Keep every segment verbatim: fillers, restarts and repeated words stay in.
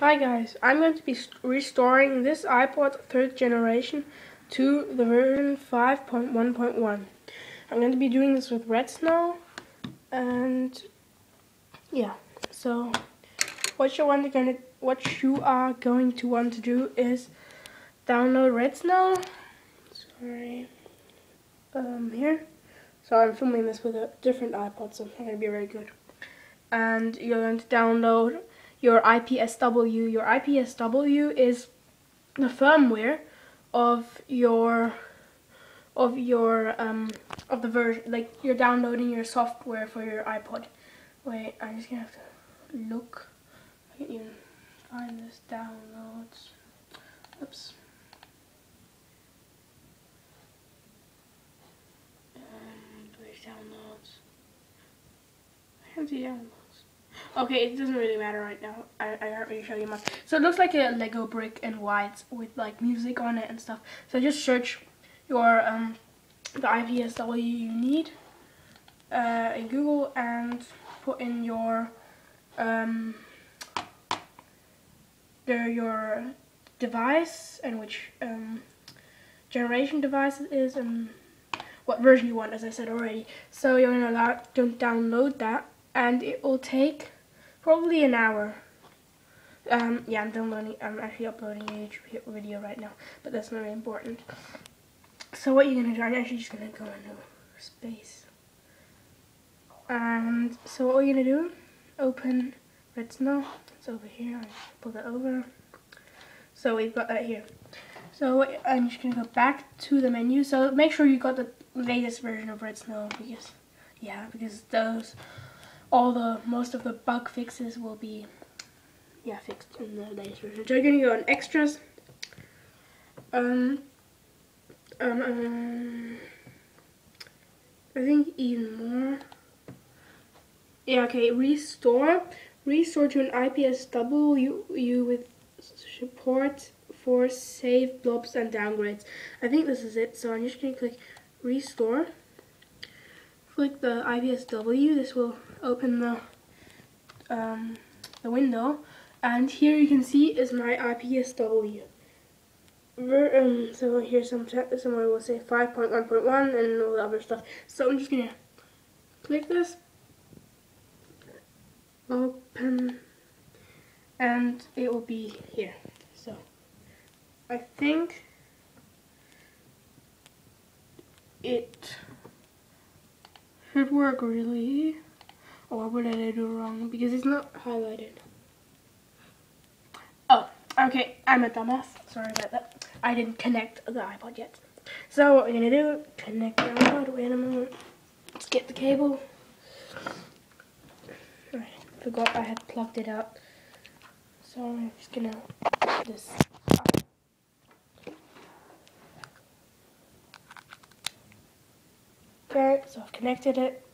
Hi guys, I'm going to be restoring this iPod third generation to the version five point one point one. I'm going to be doing this with redsnow, and yeah, so what you want to gonna what you are going to want to do is download redsnow. Sorry, um, here. So I'm filming this with a different iPod, so it's not going to be very good. And you're going to download your I P S W. Your I P S W is the firmware of your of your um of the version. Like, you're downloading your software for your iPod. Wait, I'm just gonna have to look. I can even find this downloads. Oops. Um, there's downloads. I have the downloads. Okay, it doesn't really matter right now. I, I can't really show you much. So it looks like a Lego brick and white with like music on it and stuff. So just search your um the I P S W you need uh, in Google and put in your um your, your device and which um generation device it is and what version you want, as I said already. So you're gonna allow, don't download that. And it will take probably an hour. Um, yeah, I'm downloading. I'm actually uploading a YouTube video right now, but that's not really important. So what you're gonna do? I'm actually just gonna go into space. And so what you're gonna do? Open redsnow. It's over here. I pull that over. So we've got that here. So I'm just gonna go back to the menu. So make sure you got the latest version of redsnow, because yeah, because those. All the most of the bug fixes will be, yeah, fixed in the latest version. So you're gonna go on extras. Um, um, um, I think even more. Yeah, okay. Restore, restore to an I P S W with support for save blobs and downgrades. I think this is it. So I'm just gonna click restore. Click the I P S W. This will open the um, the window, and here you can see is my I P S W. Ver um, so here some somewhere will say five point one point one and all the other stuff. So I'm just gonna click this, open, and it will be here. So I think it should work really. Or what did I do wrong? Because it's not highlighted. Oh, okay. I'm a dumbass. Sorry about that. I didn't connect the iPod yet. So what we're gonna do? Connect the iPod. Wait a moment. Let's get the cable. All right. Forgot I had plugged it out. So I'm just gonna put this. Okay. So I've connected it.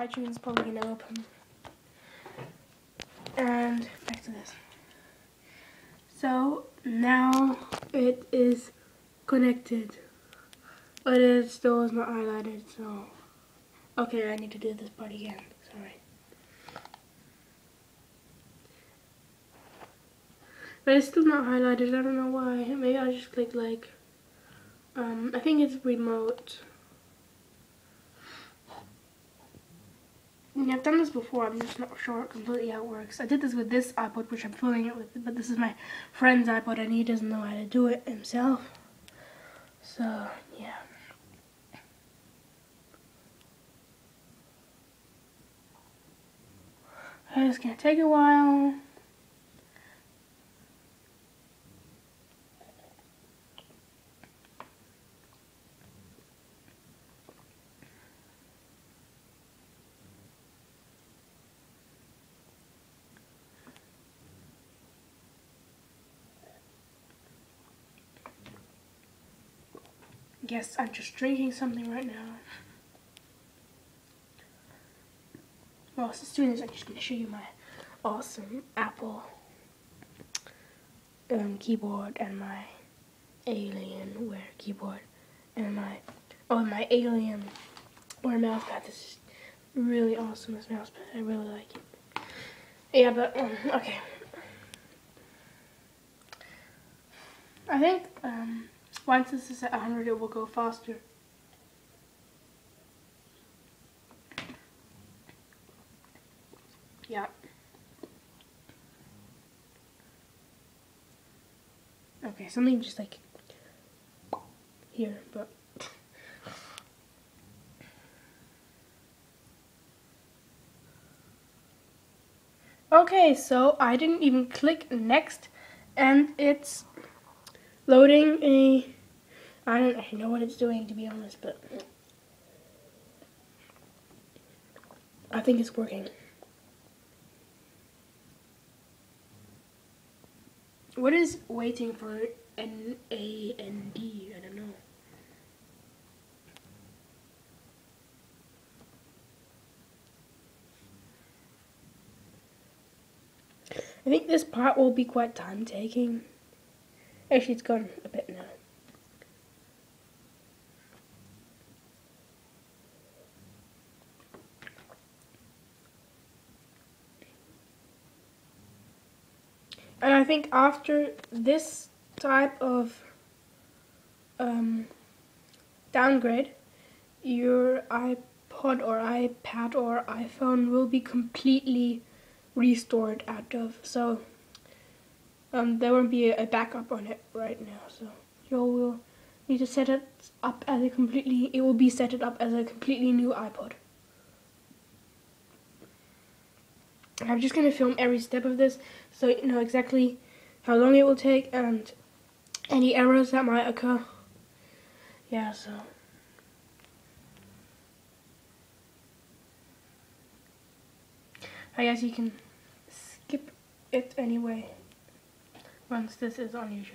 iTunes probably gonna open, and back to this. So now it is connected, but it still is not highlighted. So okay, I need to do this part again. Sorry, but it's still not highlighted. I don't know why. Maybe I just click like um, I think it's remote. I've done this before, I'm just not sure completely how it works. I did this with this iPod, which I'm filling it with, but this is my friend's iPod and he doesn't know how to do it himself. So, yeah. It's gonna take a while. Yes, I'm just drinking something right now. Well, since doing this, I'm just going to show you my awesome Apple um, keyboard and my Alienware keyboard and my oh my Alienware mousepad. This is really awesome. This mousepad, I really like it. Yeah, but um, okay. I think um, once this is at one hundred, it will go faster. Yeah. Okay, something just like here, but okay, so I didn't even click next and it's loading a, I don't actually know what it's doing, to be honest, but I think it's working. What is waiting for N A N D? I don't know. I think this part will be quite time taking. Actually, it's gone a bit now. And I think after this type of um, downgrade, your iPod or iPad or iPhone will be completely restored out of. So um, there won't be a backup on it right now. So you will need to set it up as a completely. It will be set it up as a completely new iPod. I'm just going to film every step of this so you know exactly how long it will take and any errors that might occur. Yeah, so. I guess you can skip it anyway once this is on YouTube.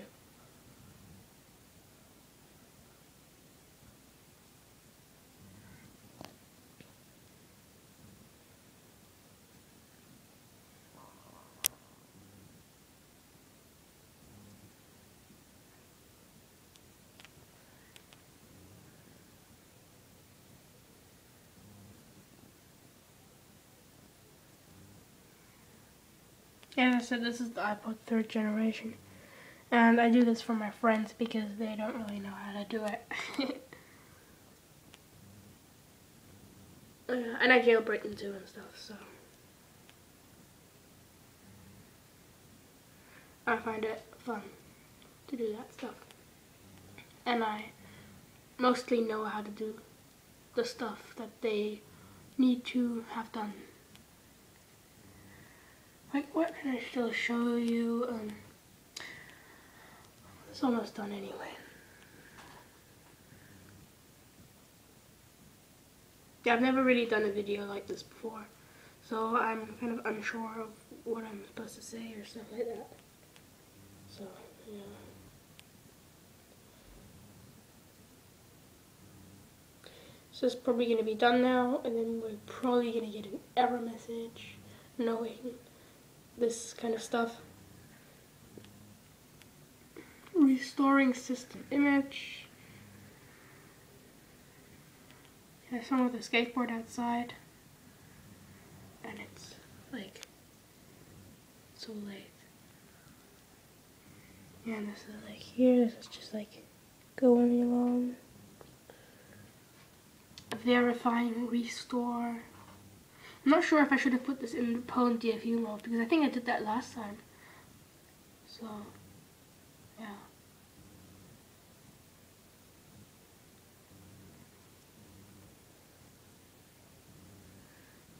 Yeah, so this is the iPod third generation, and I do this for my friends because they don't really know how to do it. uh, and I jailbreak them too and stuff, so I find it fun to do that stuff. And I mostly know how to do the stuff that they need to have done. Like, what can I still show you? Um, it's almost done anyway. Yeah, I've never really done a video like this before, so I'm kind of unsure of what I'm supposed to say or stuff like that. So, yeah. So it's probably going to be done now, and then we're probably going to get an error message, knowing this kind of stuff. Restoring system image. There's someone with a skateboard outside. And it's like so late. Yeah, and this is like here, this is just like going along. Verifying restore. I'm not sure if I should have put this in the Poland D F U mode because I think I did that last time. So, yeah.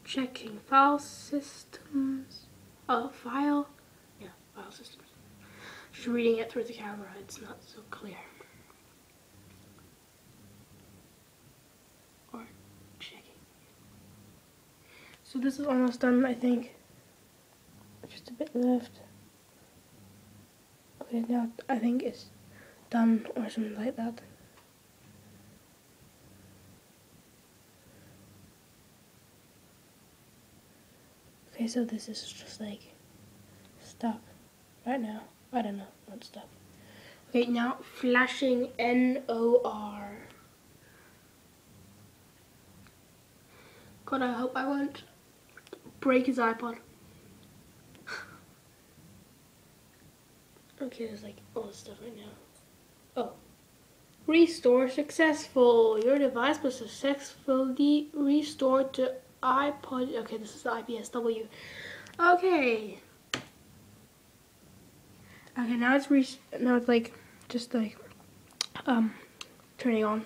Checking file systems. Oh, file? Yeah, file systems. Just reading it through the camera, it's not so clear. So this is almost done, I think. Just a bit left. Okay, now I think it's done or something like that. Okay, so this is just like stuck right now. I don't know what's stuck. Okay, now flashing N O R. God, I hope I won't break his iPod. Okay, there's like all this stuff right now. Oh. Restore successful. Your device was successfully restored to iPod. Okay, this is the I P S W. Okay. Okay, now it's re now it's like just like um turning on.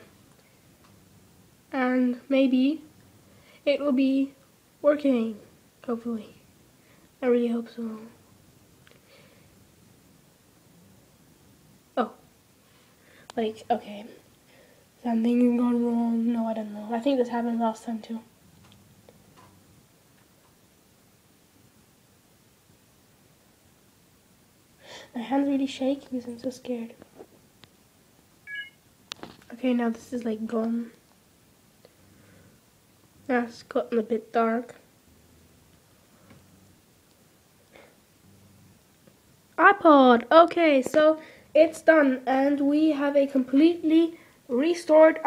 And maybe it will be working, hopefully. I really hope so. Oh. Like, okay. Something gone wrong. No, I don't know. I think this happened last time too. My hand's really shaking because I'm so scared. Okay, now this is like gone. Now it's gotten a bit dark. iPod! Okay, so it's done and we have a completely restored